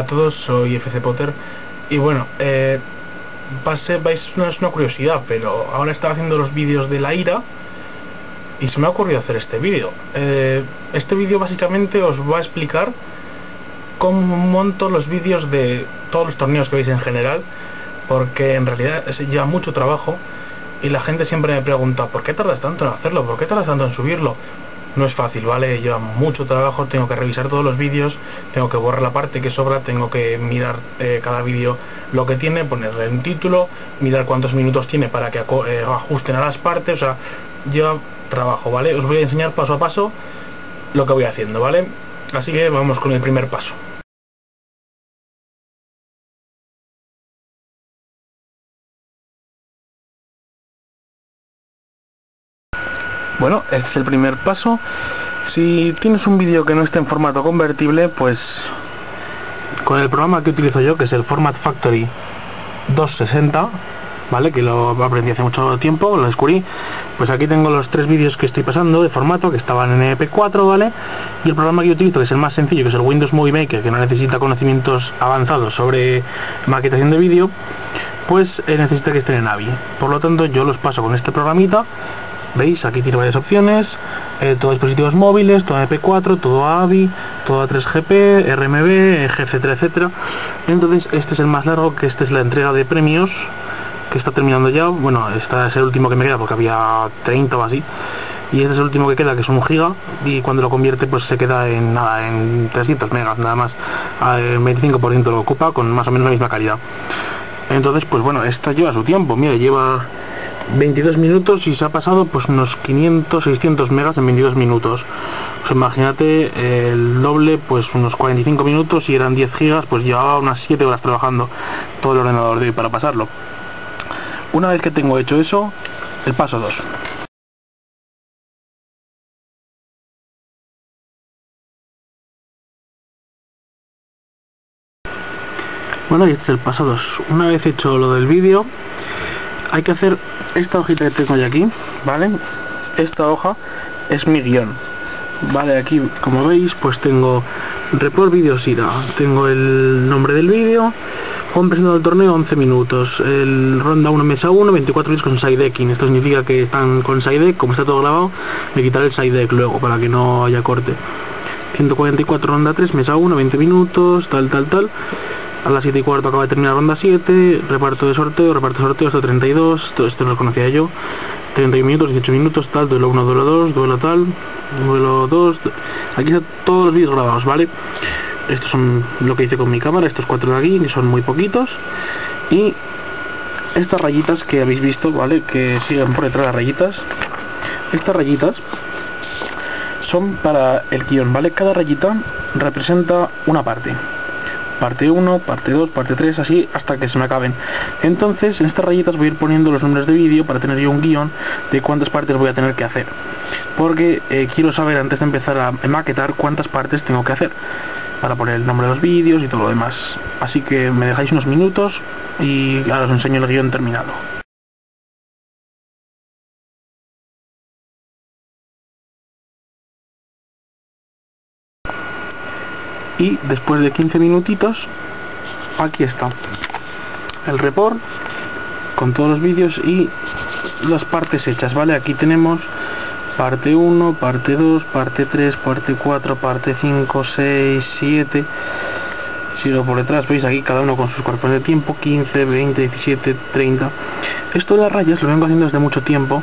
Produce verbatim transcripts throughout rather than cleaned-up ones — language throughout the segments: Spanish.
a todos, soy F C Potter. Y bueno, eh, va a ser, vais, no es una curiosidad, pero ahora estaba haciendo los vídeos de la ira y se me ha ocurrido hacer este vídeo. Eh, este vídeo básicamente os va a explicar cómo monto los vídeos de todos los torneos que veis en general, porque en realidad es ya mucho trabajo y la gente siempre me pregunta ¿por qué tardas tanto en hacerlo? ¿Por qué tardas tanto en subirlo? No es fácil, ¿vale? Lleva mucho trabajo, tengo que revisar todos los vídeos, tengo que borrar la parte que sobra, tengo que mirar eh, cada vídeo lo que tiene, ponerle un título, mirar cuántos minutos tiene para que eh, ajusten a las partes, o sea, lleva trabajo, ¿vale? Os voy a enseñar paso a paso lo que voy haciendo, ¿vale? Así que vamos con el primer paso. Bueno, este es el primer paso. Si tienes un vídeo que no esté en formato convertible, pues con el programa que utilizo yo, que es el Format Factory doscientos sesenta, ¿vale? Que lo aprendí hace mucho tiempo, lo descubrí. Pues aquí tengo los tres vídeos que estoy pasando de formato, que estaban en E M P cuatro, ¿vale? Y el programa que yo utilizo, que es el más sencillo, que es el Windows Movie Maker, que no necesita conocimientos avanzados sobre maquetación de vídeo, pues eh, necesita que esté en AVI. Por lo tanto, yo los paso con este programita. Veis, aquí tiene varias opciones, eh, todos dispositivos móviles, todo M P cuatro, todo AVI, todo A tres G P, R M B, etcétera, etcétera. Entonces este es el más largo, que esta es la entrega de premios, que está terminando ya. Bueno, este es el último que me queda porque había treinta o así, y este es el último que queda, que es un giga, y cuando lo convierte pues se queda en nada, en trescientos megas, nada más. El veinticinco por ciento lo ocupa, con más o menos la misma calidad. Entonces pues bueno, esta lleva su tiempo, mira, lleva veintidós minutos y se ha pasado pues unos quinientos, seiscientos megas en veintidós minutos. Pues imagínate el doble, pues unos cuarenta y cinco minutos, y eran diez gigas, pues llevaba unas siete horas trabajando todo el ordenador de hoy para pasarlo. Una vez que tengo hecho eso, el paso dos. Bueno, y este es el paso dos. Una vez hecho lo del vídeo, hay que hacer esta hojita que tengo yo aquí, ¿vale? Esta hoja es mi guión, ¿vale? Aquí, como veis, pues tengo report vídeos ira, tengo el nombre del vídeo, Juan presentado el torneo once minutos, el ronda uno mesa uno, veinticuatro vídeos con sidedecking. Esto significa que están con sidedeck, como está todo grabado, me quitaré el sidedeck luego para que no haya corte. ciento cuarenta y cuatro ronda tres, mesa uno, veinte minutos, tal, tal, tal. A las siete y cuarto acaba de terminar ronda siete, reparto de sorteo, reparto de sorteo hasta treinta y dos, todo esto no lo conocía yo, treinta y uno minutos, dieciocho minutos, tal, duelo uno, duelo dos, duelo tal, duelo dos, aquí están todos los vídeos grabados, ¿vale? Estos son lo que hice con mi cámara, estos cuatro de aquí, que son muy poquitos, y estas rayitas que habéis visto, ¿vale? Que siguen por detrás las rayitas, estas rayitas son para el guión, ¿vale? Cada rayita representa una parte. Parte uno, parte dos, parte tres, así hasta que se me acaben. Entonces en estas rayitas voy a ir poniendo los nombres de vídeo para tener yo un guión de cuántas partes voy a tener que hacer, porque eh, quiero saber antes de empezar a maquetar cuántas partes tengo que hacer para poner el nombre de los vídeos y todo lo demás. Así que me dejáis unos minutos y ahora os enseño el guión terminado. Y después de quince minutitos, aquí está el report con todos los vídeos y las partes hechas, ¿vale? Aquí tenemos parte uno, parte dos, parte tres, parte cuatro, parte cinco, seis, siete. Sigo por detrás, veis aquí cada uno con sus cuerpos de tiempo, quince, veinte, diecisiete, treinta. Esto de las rayas lo vengo haciendo desde mucho tiempo,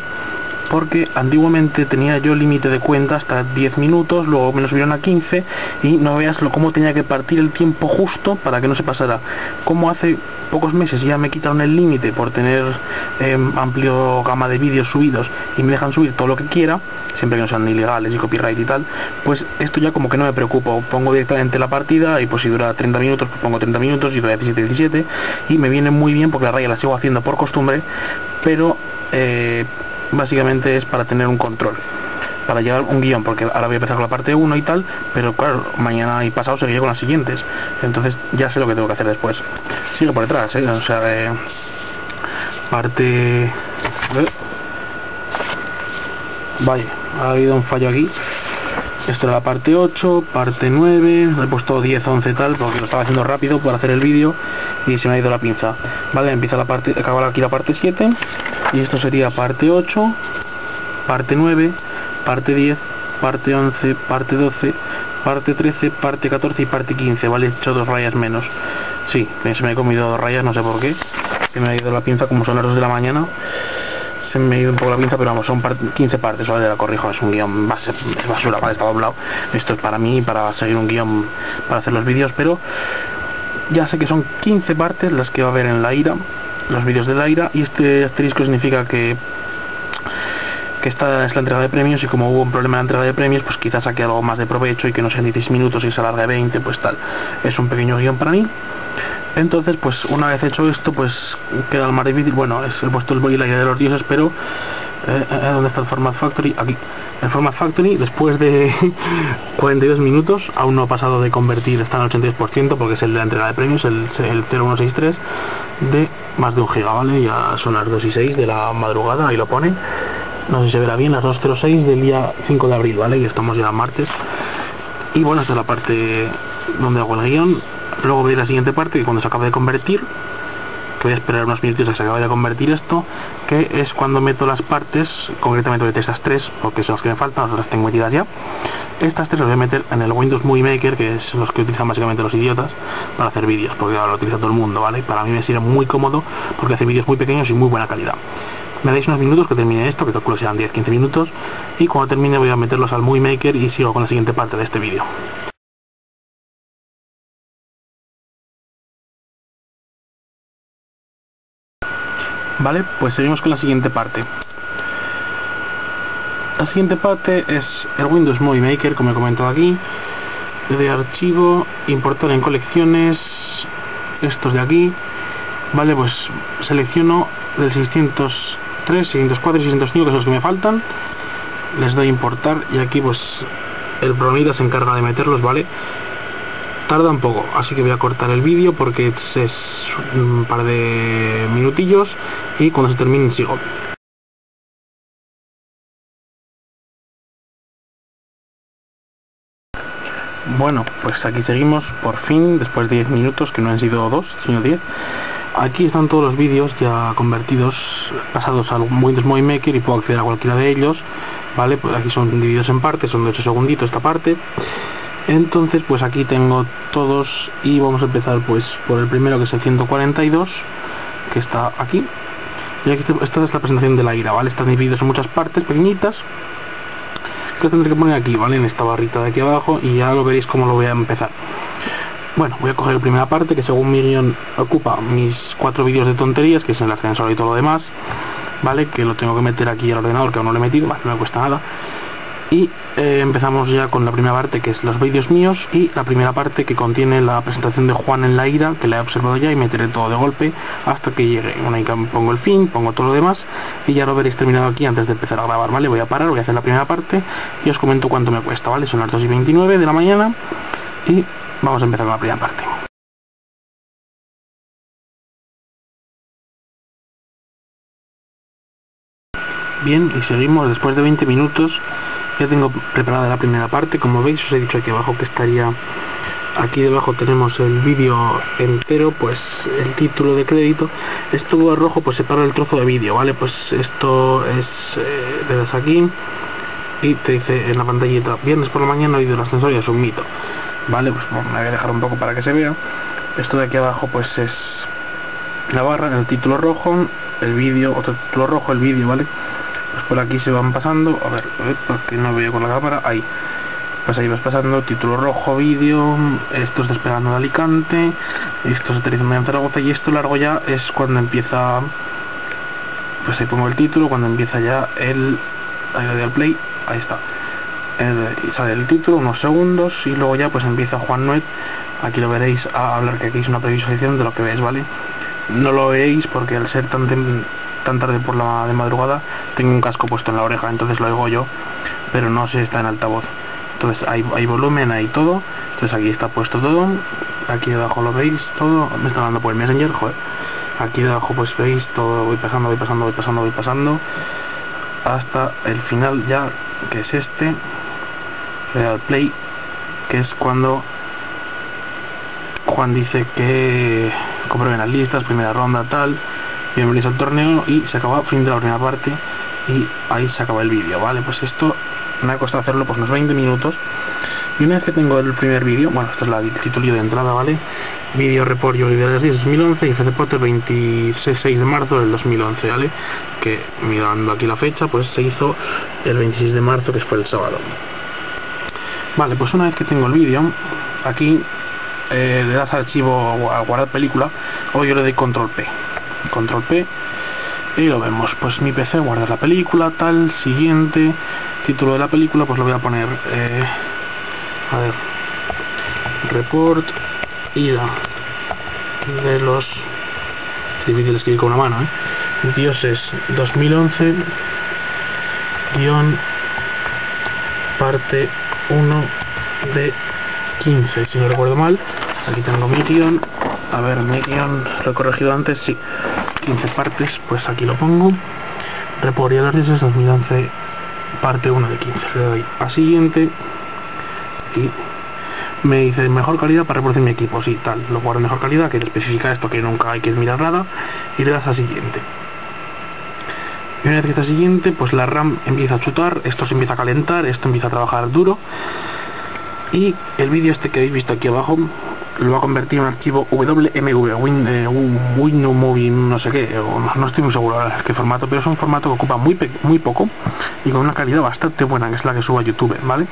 porque antiguamente tenía yo límite de cuenta hasta diez minutos, luego me lo subieron a quince, y no veas lo cómo tenía que partir el tiempo justo para que no se pasara. Como hace pocos meses ya me quitaron el límite por tener eh, amplio gama de vídeos subidos y me dejan subir todo lo que quiera, siempre que no sean ilegales y copyright y tal, pues esto ya como que no me preocupo, pongo directamente la partida y pues si dura treinta minutos pues pongo treinta minutos, y dura diecisiete, diecisiete, y me viene muy bien porque la raya la sigo haciendo por costumbre, pero eh, básicamente es para tener un control, para llevar un guión, porque ahora voy a empezar con la parte uno y tal, pero claro, mañana y pasado seguiré con las siguientes, entonces ya sé lo que tengo que hacer después. Sigo por detrás, ¿eh? O sea, eh, parte... Vaya, ha habido un fallo aquí. Esto era la parte ocho, parte nueve, he puesto diez, once tal, porque lo estaba haciendo rápido para hacer el vídeo y se me ha ido la pinza. Vale, empieza la parte, acaba aquí la parte siete, y esto sería parte ocho, parte nueve, parte diez, parte once, parte doce, parte trece, parte catorce y parte quince, vale, he hecho dos rayas menos. Sí, se me he comido dos rayas, no sé por qué, se me ha ido la pinza como son las dos de la mañana. Se me ha ido un poco la pinza, pero vamos, son quince partes, ¿vale? La corrijo, es un guión, base, es basura, ¿vale? Está doblado. Esto es para mí, para seguir un guión, para hacer los vídeos, pero ya sé que son quince partes las que va a haber en la ira, los vídeos de la ira, y este asterisco significa que que esta es la entrega de premios, y como hubo un problema en la entrega de premios, pues quizás saque algo más de provecho y que no sean dieciséis minutos y se alargue veinte, pues tal. Es un pequeño guión para mí. Entonces, pues una vez hecho esto, pues queda más difícil. Bueno, es el puesto el boy y la idea de los dioses, pero eh, eh, ¿dónde está el Format Factory? Aquí. El Format Factory, después de cuarenta y dos minutos, aún no ha pasado de convertir, está en ochenta y dos por ciento, porque es el de la entrega de premios, el, el cero uno seis tres, de más de un giga, ¿vale? Ya son las dos y seis de la madrugada, ahí lo pone. No sé si se verá bien, las dos cero seis del día cinco de abril, ¿vale? Y estamos ya martes. Y bueno, esta es la parte donde hago el guión. Luego veis la siguiente parte, que cuando se acabe de convertir, que voy a esperar unos minutos a que se acabe de convertir esto, que es cuando meto las partes, concretamente meto estas tres, porque son las que me faltan, las tengo metidas ya. Estas tres las voy a meter en el Windows Movie Maker, que es los que utilizan básicamente los idiotas para hacer vídeos, porque ahora lo utiliza todo el mundo, ¿vale? Para mí me sirve muy cómodo, porque hace vídeos muy pequeños y muy buena calidad. Me dais unos minutos que termine esto, que calculo serán diez a quince minutos, y cuando termine voy a meterlos al Movie Maker y sigo con la siguiente parte de este vídeo. Vale, pues seguimos con la siguiente parte. La siguiente parte es el Windows Movie Maker, como he comentado aquí, de archivo, importar en colecciones, estos de aquí. Vale, pues selecciono del seiscientos tres, seiscientos cuatro y seiscientos cinco, que son los que me faltan, les doy a importar, y aquí pues el programita se encarga de meterlos, vale. Tarda un poco, así que voy a cortar el vídeo porque es un par de minutillos y cuando se termine sigo. Bueno, pues aquí seguimos por fin, después de diez minutos, que no han sido dos, sino diez. Aquí están todos los vídeos ya convertidos, pasados al Windows Movie Maker, y puedo acceder a cualquiera de ellos, ¿vale? Pues aquí son divididos en partes, son de ocho segunditos esta parte. Entonces pues aquí tengo todos y vamos a empezar pues por el primero, que es el ciento cuarenta y dos, que está aquí. Y aquí esta es la presentación de la ira, ¿vale? Están divididos en muchas partes pequeñitas, que tendré que poner aquí, ¿vale? En esta barrita de aquí abajo, y ya lo veréis cómo lo voy a empezar. Bueno, voy a coger la primera parte, que según mi guión ocupa mis cuatro vídeos de tonterías, que es el ascensor y todo lo demás, ¿vale? Que lo tengo que meter aquí al ordenador, que aún no lo he metido, más, no me cuesta nada. Y eh, empezamos ya con la primera parte, que es los vídeos míos, y la primera parte que contiene la presentación de Juan en la ira, que la he observado ya, y meteré todo de golpe hasta que llegue. Una y pongo el fin, pongo todo lo demás, y ya lo veréis terminado aquí antes de empezar a grabar, ¿vale? Voy a parar, voy a hacer la primera parte y os comento cuánto me cuesta, ¿vale? Son las dos y veintinueve de la mañana y vamos a empezar con la primera parte. Bien, y seguimos después de veinte minutos. Ya tengo preparada la primera parte, como veis, os he dicho aquí abajo que estaría... Aquí debajo tenemos el vídeo entero, pues el título de crédito. Esto rojo pues separa el trozo de vídeo, ¿vale? Pues esto es... Eh, le das aquí y te dice en la pantallita, viernes por la mañana, vídeo del ascensor, y es un mito. Vale, pues bueno, me voy a dejar un poco para que se vea. Esto de aquí abajo pues es la barra, el título rojo, el vídeo, otro título rojo, el vídeo, ¿vale? Pues por aquí se van pasando, a ver, eh, porque no veo con la cámara, ahí, pues ahí vas pasando, título rojo, vídeo, esto es despegando de Alicante, esto es aterrizando en Zaragoza, y esto largo ya es cuando empieza, pues ahí pongo el título, cuando empieza ya el, ahí doy al play, ahí está, el, sale el título, unos segundos, y luego ya pues empieza Juan Nuet, aquí lo veréis a hablar, que aquí es una previsualización de lo que veis, ¿vale? No lo veis porque al ser tan... tan tarde por la de madrugada tengo un casco puesto en la oreja, entonces lo oigo yo, pero no se está en altavoz, entonces hay, hay volumen, hay todo, entonces aquí está puesto todo, aquí debajo lo veis todo, me están dando por el Messenger, joder, aquí debajo pues veis todo, voy pasando, voy pasando, voy pasando, voy pasando, hasta el final ya, que es este, darle al play, que es cuando Juan dice que comprueben las listas, primera ronda, tal, bienvenidos al torneo, y se acaba, fin de la primera parte, y ahí se acaba el vídeo, ¿vale? Pues esto me ha costado hacerlo pues unos veinte minutos, y una vez que tengo el primer vídeo, bueno, esta es la titulillo de entrada, ¿vale? Video report y olvidar de dos mil once y F C Potter veintiséis de marzo del dos mil once, ¿vale? Que mirando aquí la fecha, pues se hizo el veintiséis de marzo, que fue el sábado. Vale, pues una vez que tengo el vídeo, aquí eh, le das archivo a guardar película, o yo le doy control P. Control P, y lo vemos. Pues mi P C guarda la película, tal, siguiente, título de la película, pues lo voy a poner, eh, a ver, report, ida de los, es difícil escribir con una mano, ¿eh? Dioses dos mil once guión parte uno de quince, si no recuerdo mal. Aquí tengo mi guión, a ver, mi guión, lo he corregido antes, sí, quince partes, pues aquí lo pongo, report y a los dioses dos mil once parte uno de quince, le doy a siguiente y me dice mejor calidad para reproducir mi equipo, sí, tal, lo guardo en mejor calidad, que especifica esto, que nunca hay que mirar nada, y le das a siguiente. Y una vez que está siguiente, pues la RAM empieza a chutar, esto se empieza a calentar, esto empieza a trabajar duro, y el vídeo este que habéis visto aquí abajo lo va a convertir en un archivo W M V, Win, eh, Windows Movie, no sé qué, o no, no estoy muy seguro de qué formato, pero es un formato que ocupa muy, pe muy poco y con una calidad bastante buena, que es la que subo a YouTube, ¿vale?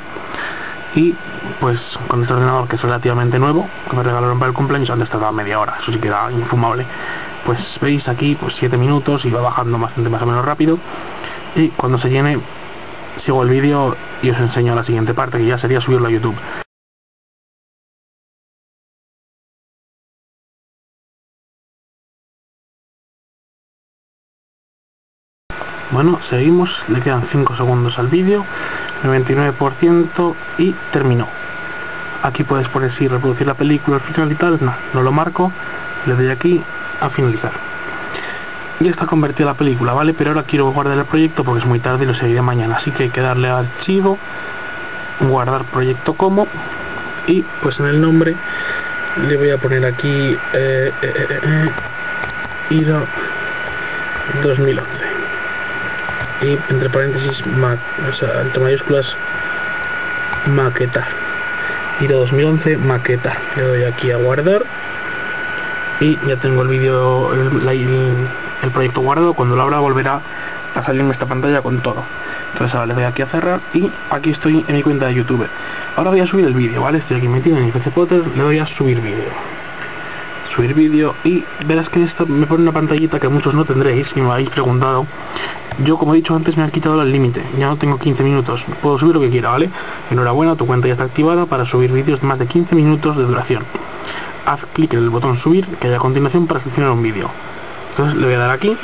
Y pues con este ordenador, que es relativamente nuevo, que me regalaron para el cumpleaños, antes tardaba media hora, eso sí que era infumable, pues veis aquí pues siete minutos y va bajando bastante más o menos rápido, y cuando se llene sigo el vídeo y os enseño la siguiente parte, que ya sería subirlo a YouTube. Bueno, seguimos, le quedan cinco segundos al vídeo, noventa y nueve por ciento, y terminó. Aquí puedes poner si reproducir la película al final y tal, no, no lo marco, le doy aquí a finalizar. Ya está convertida la película, ¿vale? Pero ahora quiero guardar el proyecto porque es muy tarde y lo seguiré mañana, así que hay que darle a archivo, guardar proyecto como, y pues en el nombre le voy a poner aquí eh, eh, eh, eh, IDA dos mil once. Y entre paréntesis, ma, o sea, entre mayúsculas, maquetar. Iro dos mil once, maquetar. Le doy aquí a guardar. Y ya tengo el vídeo, el, el, el proyecto guardado. Cuando lo abra volverá a salirme esta pantalla con todo. Entonces ahora le doy aquí a cerrar y aquí estoy en mi cuenta de YouTube. Ahora voy a subir el vídeo, ¿vale? Estoy aquí metido en mi F C Potter, le doy a subir vídeo. Subir vídeo, y verás que esto me pone una pantallita que muchos no tendréis y me habéis preguntado. Yo, como he dicho antes, me han quitado el límite, ya no tengo quince minutos, puedo subir lo que quiera, ¿vale? Enhorabuena, tu cuenta ya está activada para subir vídeos de más de quince minutos de duración. Haz clic en el botón subir que hay a continuación para seleccionar un vídeo. Entonces le voy a dar aquí,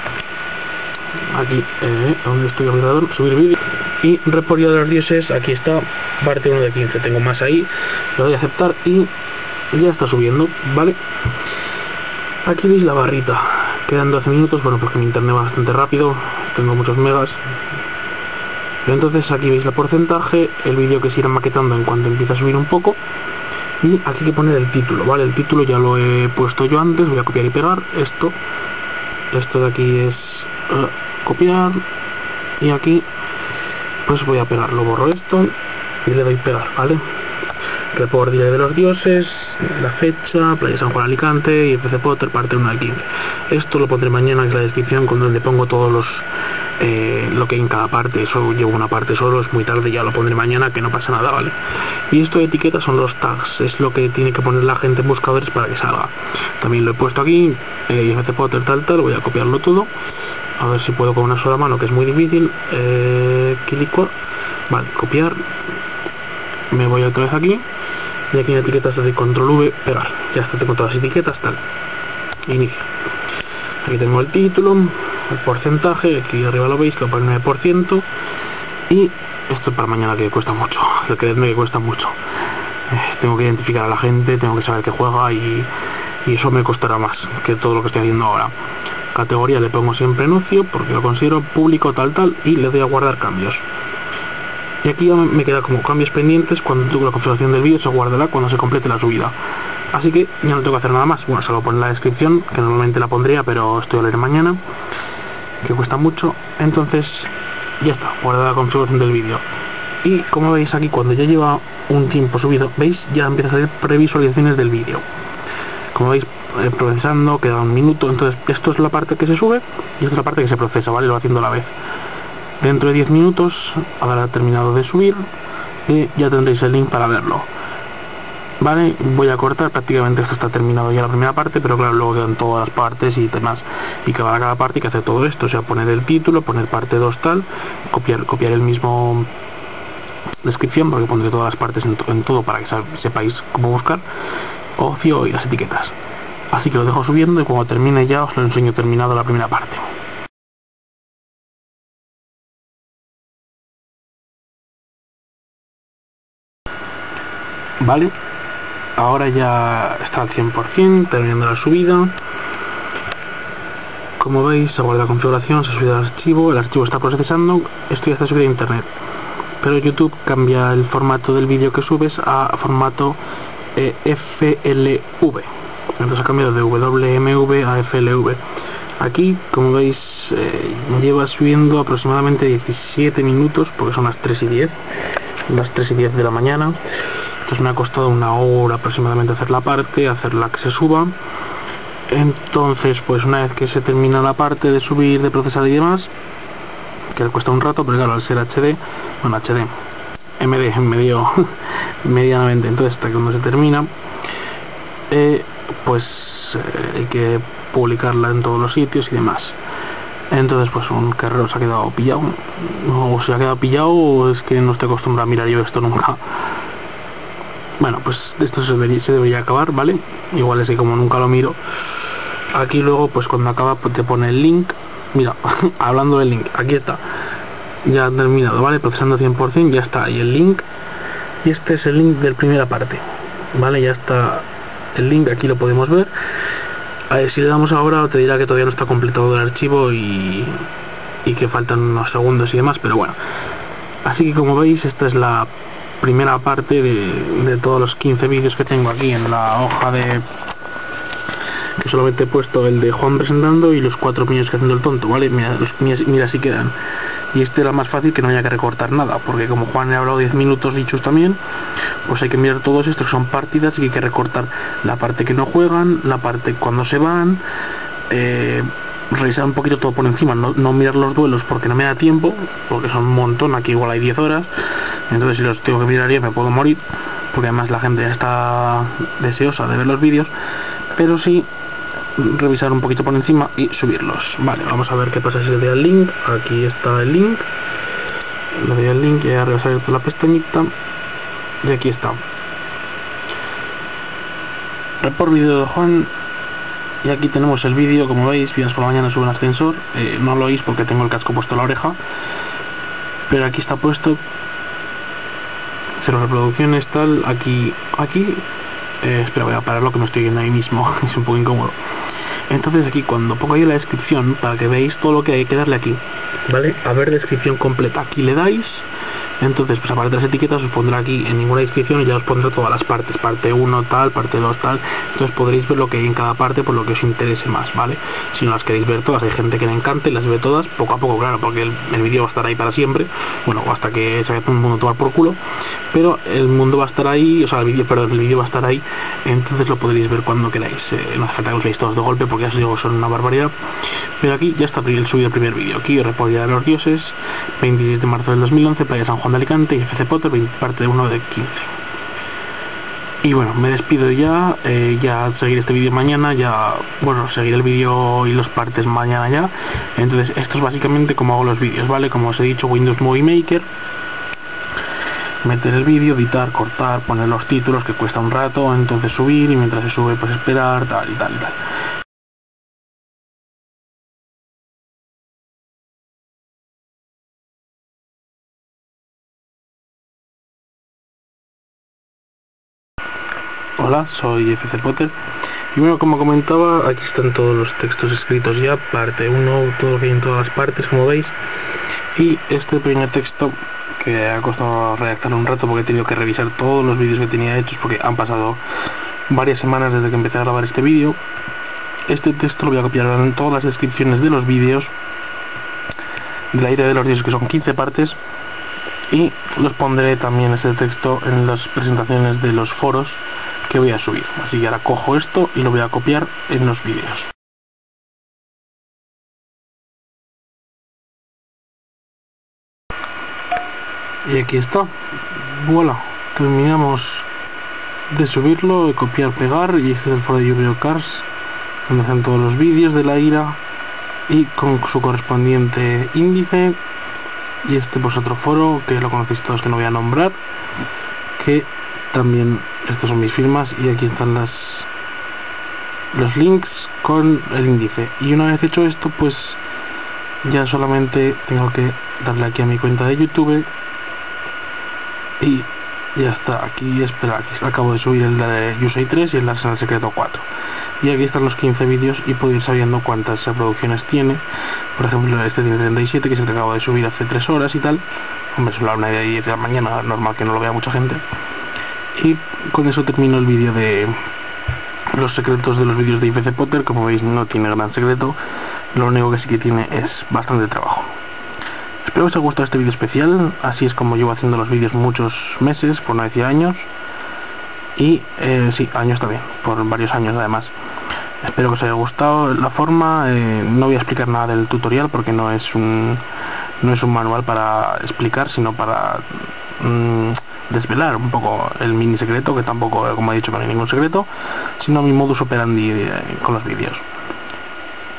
aquí, eh, donde estoy ordenador, subir vídeo, y report de los dioses, aquí está, parte uno de quince, tengo más ahí, le doy a aceptar y ya está subiendo, ¿vale? Aquí veis la barrita, quedan doce minutos, bueno, porque mi internet va bastante rápido, tengo muchos megas. Pero entonces aquí veis el porcentaje, el vídeo que se irá maquetando en cuanto empiece a subir un poco, y aquí hay que poner el título, ¿vale? El título ya lo he puesto yo antes, voy a copiar y pegar esto, esto de aquí es uh, copiar, y aquí pues voy a pegarlo, borro esto y le doy pegar, ¿vale? Report Día de los Dioses, la fecha, Playa San Juan Alicante y F C Potter parte uno de quince. Esto lo pondré mañana en la descripción, con donde pongo todos los eh, lo que hay en cada parte. Eso llevo una parte solo, es muy tarde, ya lo pondré mañana, que no pasa nada, ¿vale? Y esto de etiqueta son los tags, es lo que tiene que poner la gente en buscadores para que salga. También lo he puesto aquí, eh, F C Potter tal tal, voy a copiarlo todo. A ver si puedo con una sola mano, que es muy difícil. Eh, clic, vale, copiar. Me voy otra vez aquí. Y aquí en etiquetas de control V, pegar. Ya está, tengo todas las etiquetas, tal. Inicio. Aquí tengo el título, el porcentaje, aquí arriba lo veis, lo pongo el nueve por ciento. Y esto para mañana, que cuesta mucho, creedme que cuesta mucho. Eh, tengo que identificar a la gente, tengo que saber que juega y, y eso me costará más que todo lo que estoy haciendo ahora. Categoría le pongo siempre en ocio, porque lo considero público tal tal, y le doy a guardar cambios. y aquí ya me queda como cambios pendientes. Cuando tengo la configuración del vídeo se guardará cuando se complete la subida, así que ya no tengo que hacer nada más. Bueno, solo poner la descripción, que normalmente la pondría, pero estoy a leer mañana, que cuesta mucho. Entonces ya está, guardada la configuración del vídeo. Y como veis aquí, cuando ya lleva un tiempo subido, veis, ya empieza a salir previsualizaciones del vídeo. Como veis, eh, procesando, queda un minuto. Entonces esto es la parte que se sube y es la parte que se procesa, ¿vale? Lo va haciendo a la vez. Dentro de diez minutos habrá terminado de subir y ya tendréis el link para verlo. Vale, voy a cortar, prácticamente esto está terminado ya la primera parte, pero claro, luego quedan todas las partes y demás. Y que va a cada parte y que hace todo esto, o sea, poner el título, poner parte dos tal, copiar, copiar el mismo descripción, porque pondré todas las partes en, en todo para que sepáis cómo buscar, ocio y las etiquetas. Así que lo dejo subiendo y cuando termine ya os lo enseño terminado la primera parte. Vale, ahora ya está al cien por cien, terminando la subida. Como veis, se guarda la configuración, se sube el archivo, el archivo está procesando, esto ya está subido a internet. Pero YouTube cambia el formato del vídeo que subes a formato eh, F L V. Entonces ha cambiado de W M V a F L V. Aquí, como veis, eh, lleva subiendo aproximadamente diecisiete minutos, porque son las tres y diez, las tres y diez de la mañana. Entonces me ha costado una hora aproximadamente hacer la parte, hacerla que se suba. Entonces, pues una vez que se termina la parte de subir, de procesar y demás, que le cuesta un rato, pero claro, al ser H D, bueno, H D, M D, medio, medianamente, entonces hasta que uno se termina, eh, pues eh, hay que publicarla en todos los sitios y demás. Entonces, pues un carrero se ha quedado pillado, o se ha quedado pillado, o es que no estoy acostumbrado a mirar yo esto nunca. Bueno, pues esto se debería, se debería acabar, ¿vale? Igual es que como nunca lo miro. Aquí luego, pues cuando acaba, pues te pone el link. Mira, hablando del link, aquí está. Ya ha terminado, ¿vale? Procesando cien por cien, ya está ahí el link. Y este es el link de la primera parte, ¿vale? Ya está el link, aquí lo podemos ver. A ver, si le damos ahora, te dirá que todavía no está completado el archivo y, y que faltan unos segundos y demás, pero bueno. Así que como veis, esta es la primera parte de, de todos los quince vídeos que tengo aquí en la hoja de... que solamente he puesto el de Juan presentando y los cuatro míos que haciendo el tonto, ¿vale? Mira, los, mira, mira si quedan. Y este era más fácil, que no haya que recortar nada, porque como Juan he hablado diez minutos dichos también, pues hay que mirar todos estos, son partidas, y hay que recortar la parte que no juegan, la parte cuando se van, eh, revisar un poquito todo por encima, no, no mirar los duelos porque no me da tiempo, porque son un montón, aquí igual hay diez horas, entonces si los tengo que mirar ya me puedo morir, porque además la gente ya está deseosa de ver los vídeos, pero sí... revisar un poquito por encima y subirlos. Vale, vamos a ver qué pasa si le doy al link. Aquí está el link, le doy al link y ya regresaré por la pestañita y aquí está report vídeo de Juan y aquí tenemos el vídeo. Como veis, viernes por la mañana sube un ascensor, eh, no lo oís porque tengo el casco puesto en la oreja, pero aquí está puesto cero reproducciones tal, aquí, aquí Eh, espera, voy a pararlo que me estoy viendo ahí mismo, es un poco incómodo. Entonces aquí cuando pongo yo la descripción, para que veáis todo lo que hay que darle aquí, ¿vale? A ver, descripción completa, aquí le dais. Entonces pues aparte de las etiquetas os pondrá aquí en ninguna descripción y ya os pondré todas las partes, parte uno tal, parte dos tal. Entonces podréis ver lo que hay en cada parte por lo que os interese más, ¿vale? Si no las queréis ver todas, hay gente que le encanta y las ve todas poco a poco, claro, porque el, el vídeo va a estar ahí para siempre. Bueno, hasta que se vaya todo el mundo a tomar por culo, pero el mundo va a estar ahí, o sea, el vídeo, perdón, el vídeo va a estar ahí, entonces lo podréis ver cuando queráis. Eh, no hace falta que os veáis todos de golpe porque ya os digo, son una barbaridad. Pero aquí ya está el subido el primer vídeo. Aquí Repolla de los Dioses, veintisiete de marzo del dos mil once, Playa San Juan de Alicante y F C Potter, parte uno de quince. Y bueno, me despido ya, eh, ya seguir este vídeo mañana, ya, bueno, seguir el vídeo y las partes mañana ya. Entonces esto es básicamente como hago los vídeos, ¿vale? Como os he dicho, Windows Movie Maker, meter el vídeo, editar, cortar, poner los títulos, que cuesta un rato, entonces subir y mientras se sube pues esperar, tal y tal y tal. Hola, soy F C Potter y bueno, como comentaba, aquí están todos los textos escritos ya, parte uno, todo bien, todas las partes, como veis, y este primer texto que ha costado redactar un rato porque he tenido que revisar todos los vídeos que tenía hechos porque han pasado varias semanas desde que empecé a grabar este vídeo. Este texto lo voy a copiar en todas las descripciones de los vídeos de la idea de los vídeos, que son quince partes, y los pondré también este texto en las presentaciones de los foros que voy a subir. Así que ahora cojo esto y lo voy a copiar en los vídeos. Y aquí está. Voilà, terminamos de subirlo, de copiar, pegar, y hice el foro de Yu-Gi-Oh Cars, donde están todos los vídeos de la ira y con su correspondiente índice. Y este pues otro foro que lo conocéis todos, que no voy a nombrar, que también estas son mis firmas, y aquí están las los links con el índice. Y una vez hecho esto, pues ya solamente tengo que darle aquí a mi cuenta de YouTube y ya está. Aquí, espera, aquí acabo de subir el de Yusei tres y el de Arsenal Secreto cuatro. Y aquí están los quince vídeos y podéis ir sabiendo cuántas reproducciones tiene. Por ejemplo, este tiene treinta y siete, que se te acabo de subir hace tres horas y tal. Hombre, solo a una de diez de la mañana, normal que no lo vea mucha gente. Y con eso termino el vídeo de los secretos de los vídeos de F C Potter. Como veis, no tiene gran secreto, lo único que sí que tiene es bastante trabajo. Espero que os haya gustado este vídeo especial, así es como llevo haciendo los vídeos muchos meses, por no decir años. Y eh, sí, años también, por varios años además. Espero que os haya gustado la forma. Eh, no voy a explicar nada del tutorial porque no es un no es un manual para explicar, sino para mm, desvelar un poco el mini secreto, que tampoco, como he dicho, no hay ningún secreto, sino mi modus operandi eh, con los vídeos.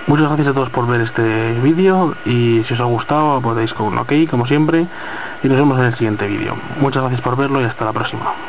Muchas gracias a todos por ver este vídeo, y si os ha gustado, podéis con un ok, como siempre, y nos vemos en el siguiente vídeo. Muchas gracias por verlo y hasta la próxima.